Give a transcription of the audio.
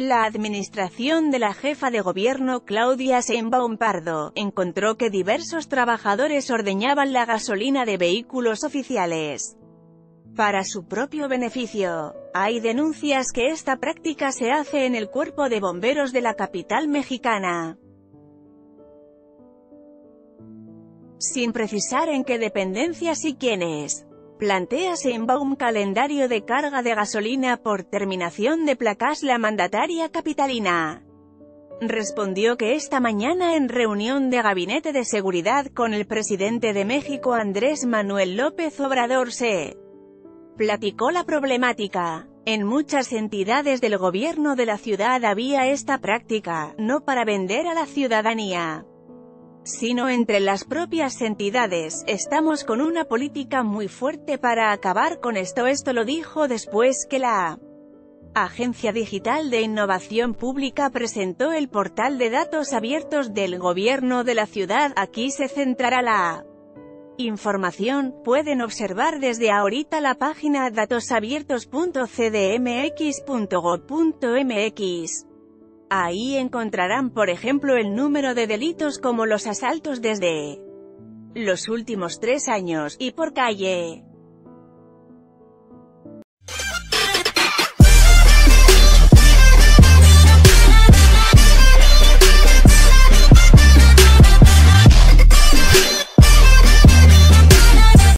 La administración de la jefa de gobierno Claudia Sheinbaum Pardo encontró que diversos trabajadores ordeñaban la gasolina de vehículos oficiales para su propio beneficio. Hay denuncias que esta práctica se hace en el Cuerpo de Bomberos de la capital mexicana, sin precisar en qué dependencias y quiénes. Plantea Sheinbaum calendario de carga de gasolina por terminación de placas. La mandataria capitalina respondió que esta mañana, en reunión de Gabinete de Seguridad con el presidente de México Andrés Manuel López Obrador, se platicó la problemática. En muchas entidades del gobierno de la ciudad había esta práctica, no para vender a la ciudadanía, sino entre las propias entidades. Estamos con una política muy fuerte para acabar con esto. Esto lo dijo después que la Agencia Digital de Innovación Pública presentó el portal de datos abiertos del gobierno de la ciudad. Aquí se centrará la información. Pueden observar desde ahorita la página datosabiertos.cdmx.gov.mx. Ahí encontrarán, por ejemplo, el número de delitos como los asaltos desde los últimos 3 años, y por calle.